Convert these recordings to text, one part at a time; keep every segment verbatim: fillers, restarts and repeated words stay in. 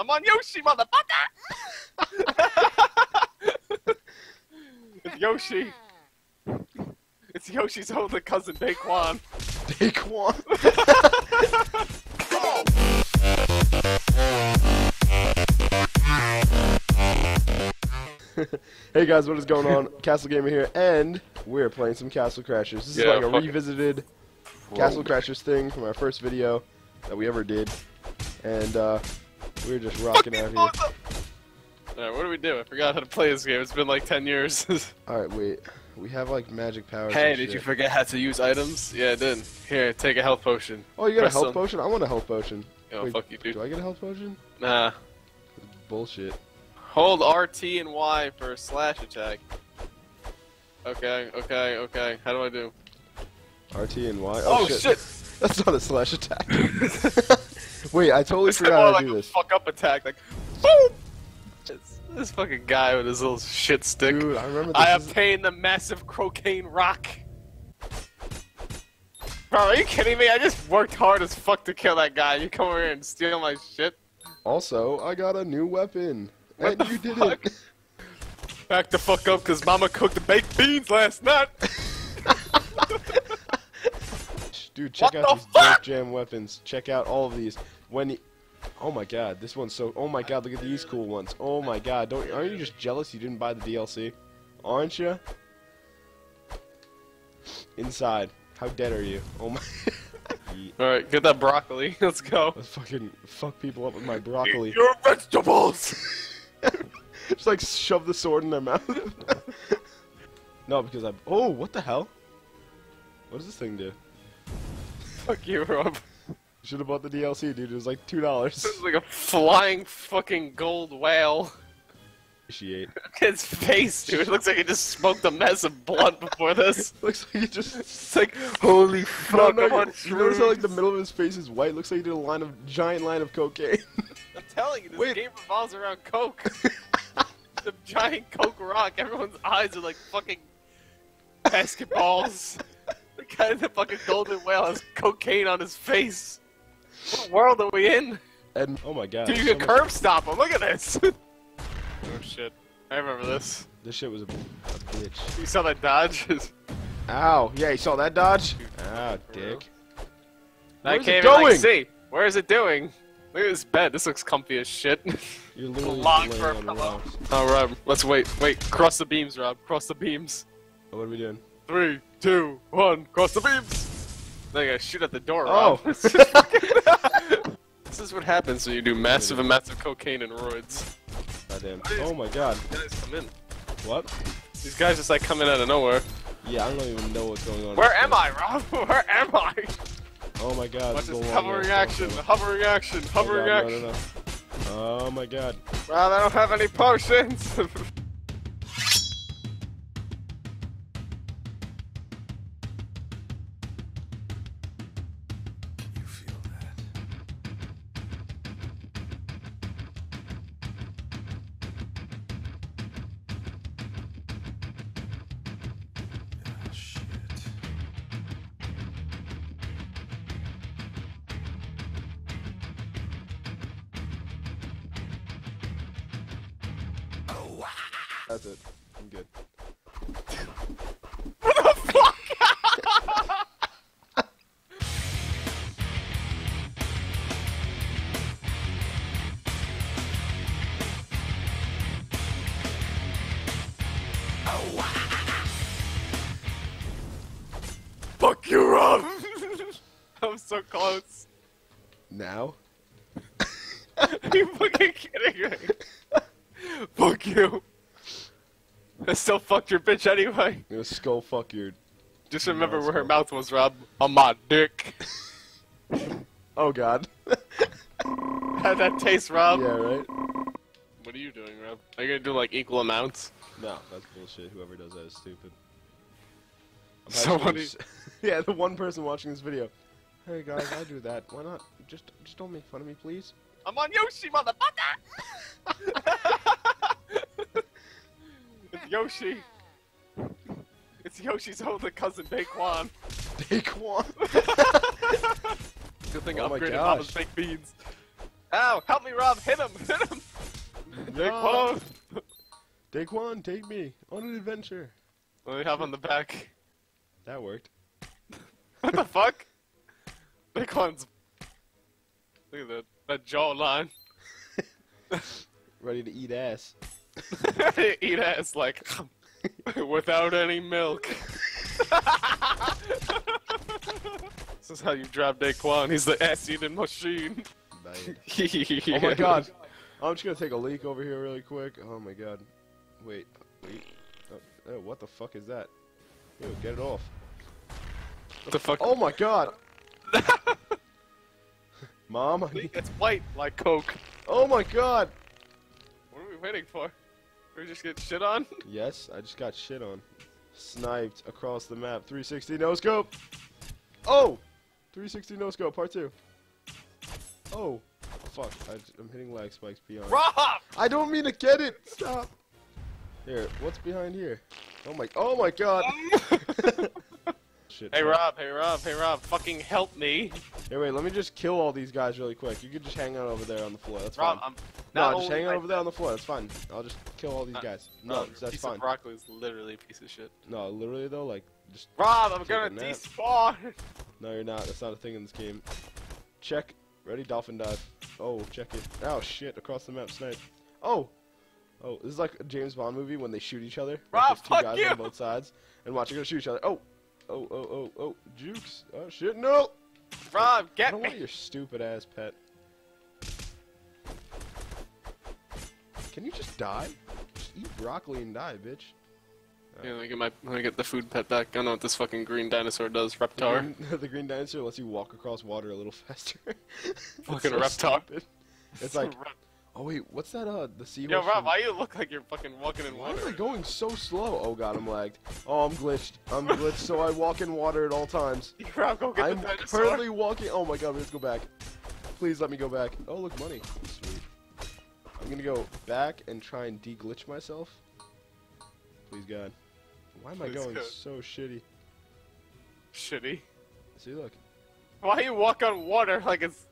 I'm on Yoshi, motherfucker! It's Yoshi. It's Yoshi's older cousin, Daquan. Daquan? Hey guys, what is going on? Castle Gamer here, and we're playing some Castle Crashers. This yeah, is like a revisited it. Castle Crashers thing from our first video that we ever did, and uh, we were just rocking fucking out awesome. Here. Alright, what do we do? I forgot how to play this game. It's been like ten years. Alright, wait. We have like magic powers. Hey, did shit. you forget how to use items? Yeah, I did. Here, take a health potion. Oh, you got Press a health some. potion? I want a health potion. Oh, wait, fuck you, dude. Do I get a health potion? Nah. Bullshit. Hold R T and Y for a slash attack. Okay, okay, okay. How do I do? R T and Y? Oh, oh shit. shit! That's not a slash attack. Wait, I totally it's forgot more how to like do a this. Fuck up attack, like boom! It's this fucking guy with his little shit stick. Dude, I remember this I is... obtained the massive crocaine rock. Bro, are you kidding me? I just worked hard as fuck to kill that guy. You come over here and steal my shit? Also, I got a new weapon. What and the you did fuck? it! Back the fuck up, cause Mama cooked the baked beans last night! Dude, check what out the these fuck? jam weapons. Check out all of these. When you... Oh my god, this one's so... Oh my god, look at these cool ones. Oh my god, don't... Aren't you just jealous you didn't buy the D L C? Aren't you? Inside. How dead are you? Oh my... Alright, get that broccoli. Let's go. Let's fucking fuck people up with my broccoli. Eat your vegetables! Just like shove the sword in their mouth. No, because I. Oh, what the hell? What does this thing do? Fuck you, Rob. You should have bought the D L C, dude. It was like two dollars. This is like a flying fucking gold whale. Appreciate. Its face, dude. It looks like it just smoked a mess of blunt before this. Looks like it just. It's like holy fuck. No, no, I'm you, you notice how like the middle of his face is white. Looks like he did a line of giant line of cocaine. I'm telling you, this Wait. game revolves around coke. The giant coke rock. Everyone's eyes are like fucking basketballs. The guy in the fucking golden whale has cocaine on his face. What world are we in? And oh my god. Dude, you so can curb stop him. Look at this. Oh shit. I remember this. This shit was a, a bitch. You saw that dodge? Ow. Yeah, you saw that dodge? Ow, dick. I can't even like, see. Where is it doing? Look at this bed. This looks comfy as shit. You're literally laying for a pillow. Oh, Rob, let's wait. Wait, cross the beams, Rob. Cross the beams. Oh, what are we doing? Three, two, one. Cross the beams. Now you gotta shoot at the door, Rob. Oh. This is what happens when you do massive amounts of cocaine and roids. God damn. Oh my god. These guys come in. What? These guys just like coming out of nowhere. Yeah, I don't even know what's going on. Where am I, Rob? Where am I? Oh my god. Watch this hovering action, hovering action, hovering action. No, no, no. Oh my god. Well, I don't have any potions. That's it. I'm good. What the fuck? Fuck you, Rob! I'm so close. Now? Are you fucking kidding me? Fuck you. I still fucked your bitch anyway. It was skull fuck your... Just remember no, where her mouth was, Rob. On my dick. Oh god. How'd that taste, Rob? Yeah, right? What are you doing, Rob? Are you gonna do like equal amounts? No, that's bullshit. Whoever does that is stupid. I'm Somebody... Just... yeah, the one person watching this video. Hey guys, I do that. Why not? Just, just don't make fun of me, please. I'm on Yoshi, motherfucker! It's Yoshi. It's Yoshi's older cousin, Daquan. Daquan? Good thing I upgraded Mama's baked beans. Ow, help me, Rob! Hit him! Hit him! No. Daquan! Daquan, take me on an adventure! Let me hop on the back. That worked. What the fuck? Daquan's... Look at that. That jawline. Ready to eat ass. Eat ass like... without any milk. This is how you drive Daquan. He's the ass-eating machine. Yeah. Oh my god. I'm just gonna take a leak over here really quick. Oh my god. Wait. Wait. Oh, oh, what the fuck is that? Yo, get it off. What the fuck? Oh my god! Mom, I need... It's white like Coke. Oh my god! What are we waiting for? Did we just get shit on? Yes, I just got shit on. Sniped across the map. three sixty no scope! Oh! three sixty no scope, part two. Oh! Fuck, I, I'm hitting lag spikes beyond. Rob! I don't mean to get it! Stop! Here, what's behind here? Oh my, oh my god! Shit, hey man. Rob, hey Rob, hey Rob, fucking help me! Hey wait, let me just kill all these guys really quick. You can just hang out over there on the floor, that's Rob, fine. I'm no, just hang out over there on the floor, that's fine. I'll just kill all these uh, guys. No, no that's piece fine. Of broccoli is literally a piece of shit. No, literally though, like, just... Rob, I'm gonna despawn! No, you're not, that's not a thing in this game. Check. Ready, dolphin dive. Oh, check it. Oh shit, across the map, snipe. Oh! Oh, this is like a James Bond movie when they shoot each other. Rob, like fuck two guys you! On both sides, and watch, they're gonna shoot each other. Oh! Oh, oh, oh, oh, jukes. Oh shit, no! Rob, get me! I don't me. want your stupid ass pet. Can you just die? Just eat broccoli and die, bitch. Right. Yeah, let me get my, let me get the food pet back. I don't know what this fucking green dinosaur does. Reptar. The green, the green dinosaur lets you walk across water a little faster. Fucking so Reptar. Stupid. It's like, oh wait, what's that? Uh, the sea. Yo, Rob, from... why you look like you're fucking walking in why water? Why am I going so slow? Oh god, I'm lagged. Oh, I'm glitched. I'm glitched, so I walk in water at all times. Rob, go get I'm the dinosaur. I'm currently walking. Oh my god, let's go back. Please let me go back. Oh look, money. Sweet. I'm gonna go back and try and de-glitch myself. Please God. Why am Please I going God. so shitty? Shitty? See, look. Why you walk on water like it's...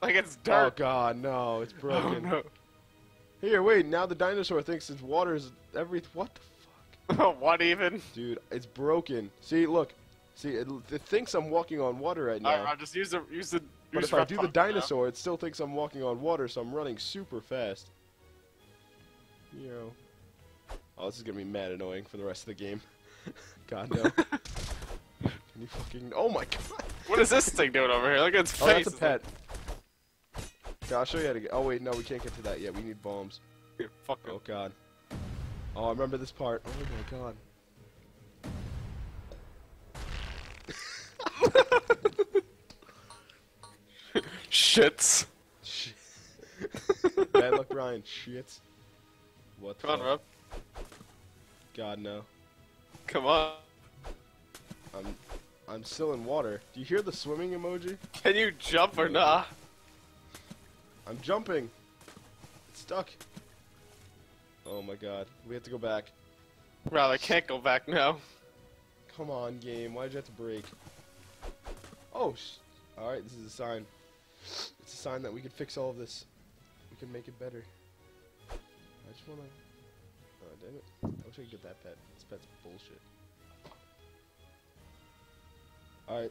like it's dirt? Oh God, no, it's broken. Oh, no. Here, wait, now the dinosaur thinks it's water is every... What the fuck? Oh, what even? Dude, it's broken. See, look. See, it, it thinks I'm walking on water right now. Alright, just use the... Use the but use if I do the dinosaur, now. It still thinks I'm walking on water, so I'm running super fast. You know... Oh, this is gonna be mad annoying for the rest of the game. God, no. Can you fucking... Oh my god! What is this thing doing over here? Look at its face! Oh, that's a pet. God, I'll show you how to get... Oh wait, no, we can't get to that yet. We need bombs. Here, fuck it. Oh god. Oh, I remember this part. Oh my god. Shits. Shit. Bad luck, Ryan. Shits. What Come the... on, Rob. God no. Come on. I'm I'm still in water. Do you hear the swimming emoji? Can you jump or nah? I'm jumping. It's stuck. Oh my god. We have to go back. Rob, I can't go back now. Come on, game. Why'd you have to break? Oh, sh alright, this is a sign. It's a sign that we can fix all of this. We can make it better. I just wanna... Oh, damn it. I wish I could get that pet. This pet's bullshit. Alright.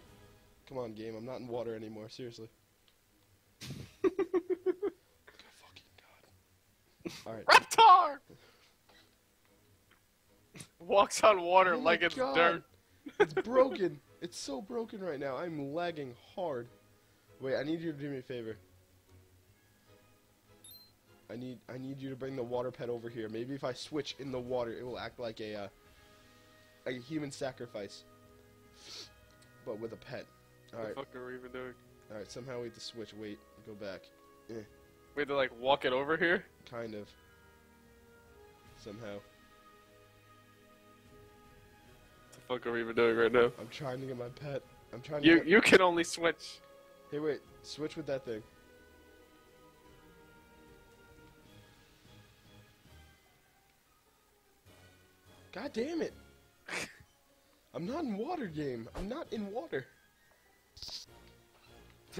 Come on, game. I'm not in water anymore. Seriously. God, fucking god. Alright. Reptar! Walks on water oh like it's god. dirt. It's broken. It's so broken right now. I'm lagging hard. Wait, I need you to do me a favor. I need I need you to bring the water pet over here. Maybe if I switch in the water, it will act like a uh, like a human sacrifice, but with a pet. All right. What the fuck are we even doing? All right. Somehow we have to switch. Wait. Go back. Eh. We have to like walk it over here. Kind of. Somehow. What the fuck are we even doing right now? I'm trying to get my pet. I'm trying. To you get... you can only switch. Hey, wait. Switch with that thing. God damn it! I'm not in water, game. I'm not in water.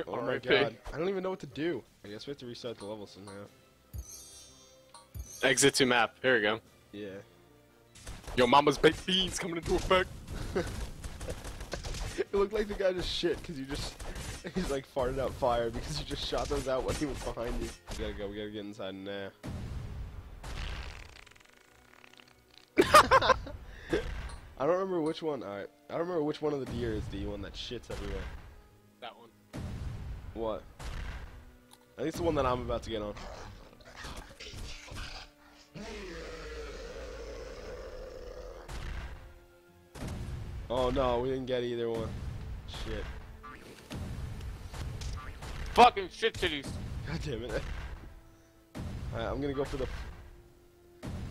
Oh my god. I don't even know what to do. I guess we have to restart the level somehow. Exit to map. Here we go. Yeah. Yo, mama's baked beans coming into effect. It looked like the guy just shit because you just... He's like farted out fire because you just shot those out when he was behind you. We gotta go. We gotta get inside now. I don't remember which one. Alright. I don't remember which one of the deer is the one that shits everywhere. That one. What? I think it's the one that I'm about to get on. Oh no, we didn't get either one. Shit. Fucking shit titties. God damn it. Alright, I'm gonna go for the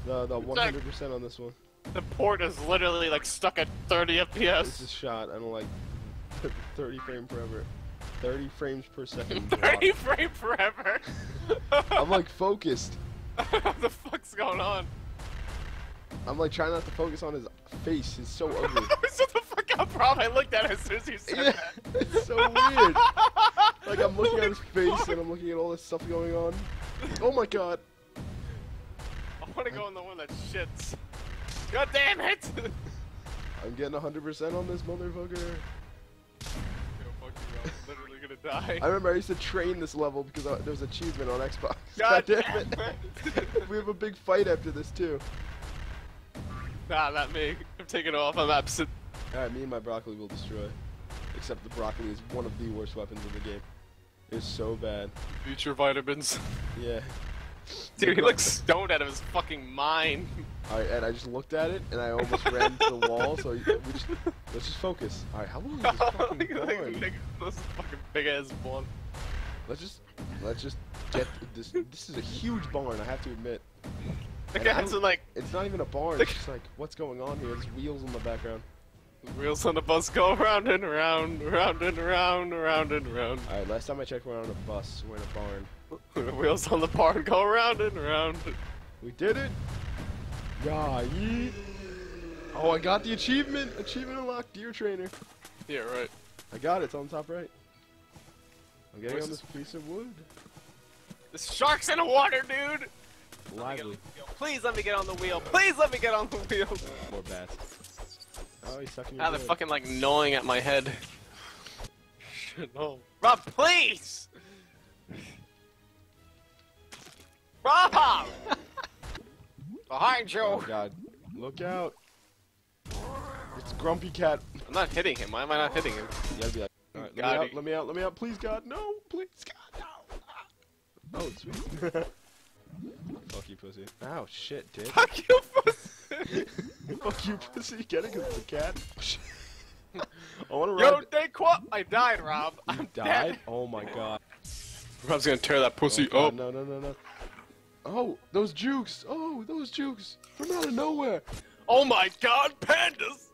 the the one hundred percent on this one. The port is literally like stuck at thirty F P S. This is shot. I don't like thirty frames forever. thirty frames per second. thirty frames forever. I'm like focused. What the fuck's going on? I'm like trying not to focus on his face. He's so ugly. Shut the fuck up, Rob. I looked at it as soon as you said yeah, that. It's so weird. Like I'm looking Holy at his fuck. face and I'm looking at all this stuff going on. Oh my god. I want to go in the one that shits. God damn it! I'm getting one hundred percent on this motherfucker. Yo, fuck you, I'm literally gonna die. I remember I used to train this level because I, there was an achievement on Xbox. God, God damn it! it. We have a big fight after this too. Nah, not me. I'm taking off. I'm absent. Alright, me and my broccoli will destroy. Except the broccoli is one of the worst weapons in the game. It's so bad. Future vitamins. Yeah. Dude, he looks stoned out of his fucking mind. Alright, and I just looked at it, and I almost ran into the wall, so we just, let's just focus. Alright, how long is this fucking going? This fucking big-ass barn. Let's just, let's just get this. This is a huge barn, I have to admit. The guys are like... It's not even a barn, it's just like, what's going on here? There's wheels in the background. Wheels on the bus go round and round, round and round, round and round. Alright, last time I checked, we're on a bus, we're in a barn. Wheels on the barn go round and round. We did it. Yeah, yeet. Oh, I got the achievement. Achievement unlocked, deer trainer. Yeah, right. I got it. It's on top right. I'm getting Where's on this, this piece of wood. The shark's in the water, dude. Lively. Let Please let me get on the wheel. Please let me get on the wheel. Uh, more bats. Oh, he's sucking your ah, they're head. fucking like gnawing at my head. Shit, no. Rob, please. Rob! Behind you! Oh god. Look out. It's Grumpy Cat. I'm not hitting him. Why am I not hitting him? You gotta be like, alright, let me out, let me out, let me out. Please god, no! Please god, no! Oh, sweet. Fuck you, pussy. Ow, shit, dude. Fuck you, pussy! Fuck you, pussy. Get it, cause it's a cat. I wanna ride. Yo, they quap! I died, Rob. You I'm died? Dead. Oh my god. Rob's gonna tear that pussy oh, up. No, no, no, no. Oh, those jukes! Oh, those jukes! From out of nowhere! Oh my god, pandas!